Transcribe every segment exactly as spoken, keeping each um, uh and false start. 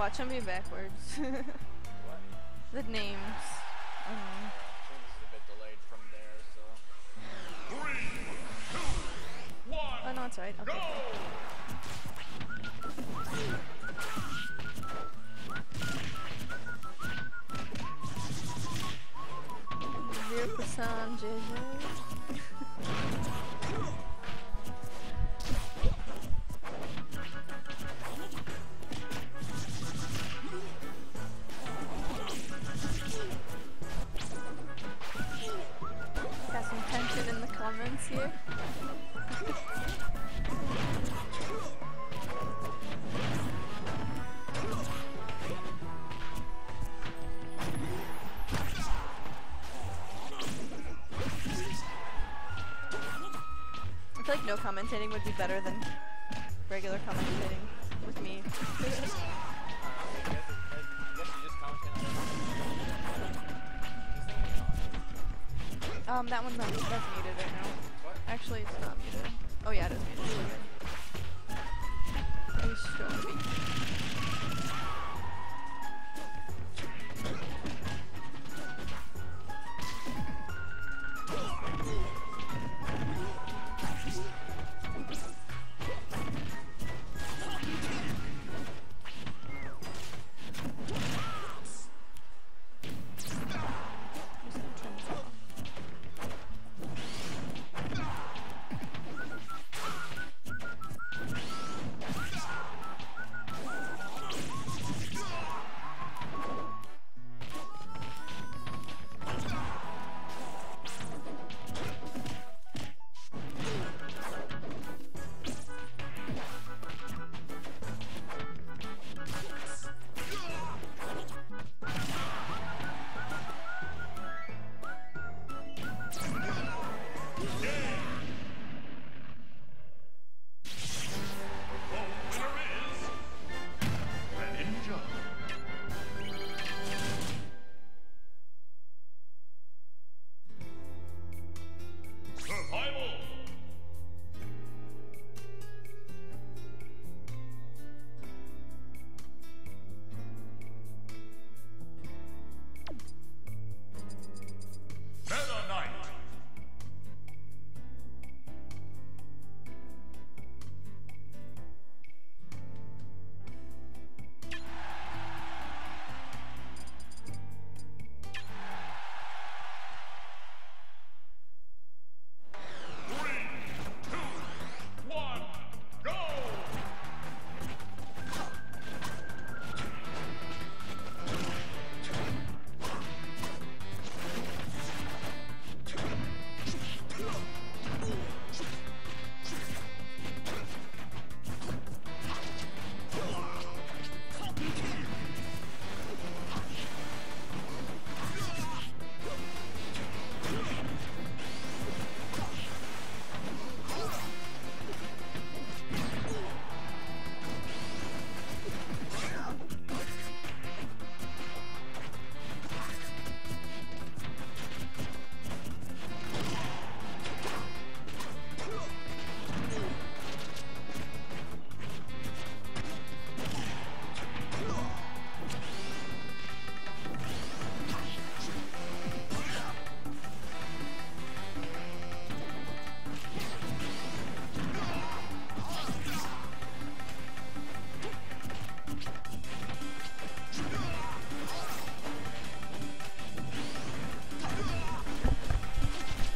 Watch them be backwards. What? The names. I don't know. This is a bit delayed from there, so. three, two, one. Oh no, it's right. Okay. Go! Beautiful sound, J J. Here. I feel like no commentating would be better than regular commentating with me. Um, that one's not, that's muted right now. Actually, it's not muted. Oh yeah, it is muted. Okay. He's showing me.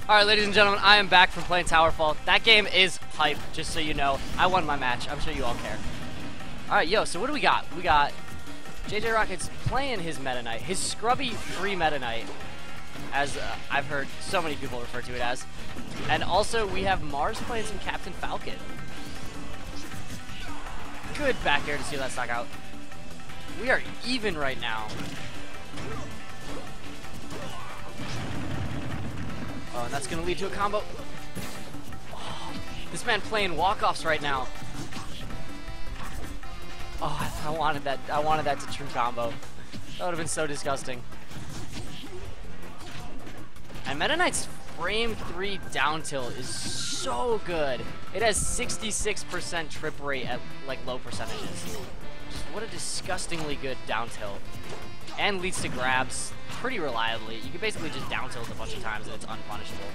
Alright, ladies and gentlemen, I am back from playing Towerfall. That game is hype, just so you know. I won my match. I'm sure you all care. Alright, yo, so what do we got? We got J J Rockets playing his Meta Knight, his scrubby free Meta Knight, as uh, I've heard so many people refer to it as. And also, we have Mars playing some Captain Falcon. Good back air to see that stock out. We are even right now. Oh, and that's going to lead to a combo. Oh, this man playing walk-offs right now. Oh, I wanted that. I wanted that to true combo. That would have been so disgusting. And Meta Knight's frame three down tilt is so good. It has sixty-six percent trip rate at like low percentages. What a disgustingly good down tilt. And leads to grabs pretty reliably. You can basically just down tilt a bunch of times and it's unpunishable.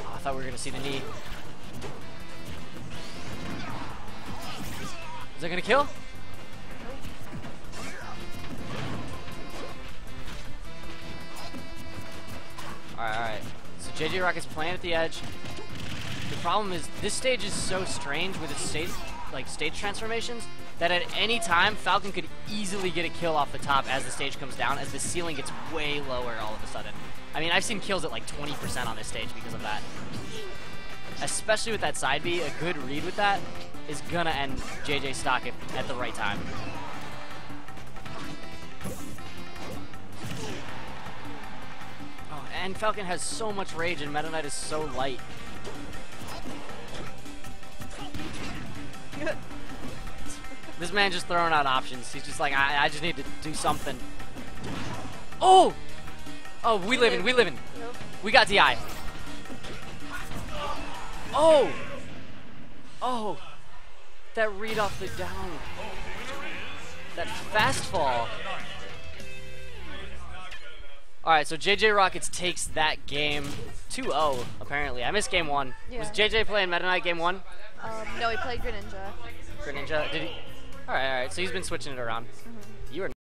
Oh, I thought we were going to see the knee. Is that going to kill? Alright, alright. So J J Rockets playing at the edge. The problem is this stage is so strange with its stage, like stage transformations, that at any time Falcon could easily get a kill off the top as the stage comes down, as the ceiling gets way lower all of a sudden. I mean, I've seen kills at like twenty percent on this stage because of that. Especially with that side B, a good read with that is gonna end J J stock if, at the right time. Oh, and Falcon has so much rage and Meta Knight is so light. This man just throwing out options. He's just like, I, I just need to do something. Oh! Oh, we living, we living. Nope. We got D I. Oh! Oh! That read off the down. That fast fall. Alright, so J J Rockets takes that game two oh, apparently. I missed game one. Yeah. Was J J playing Meta Knight game one? Um, no, he played Greninja. Greninja? Did he? Alright, alright, so he's been switching it around. Mm-hmm. You are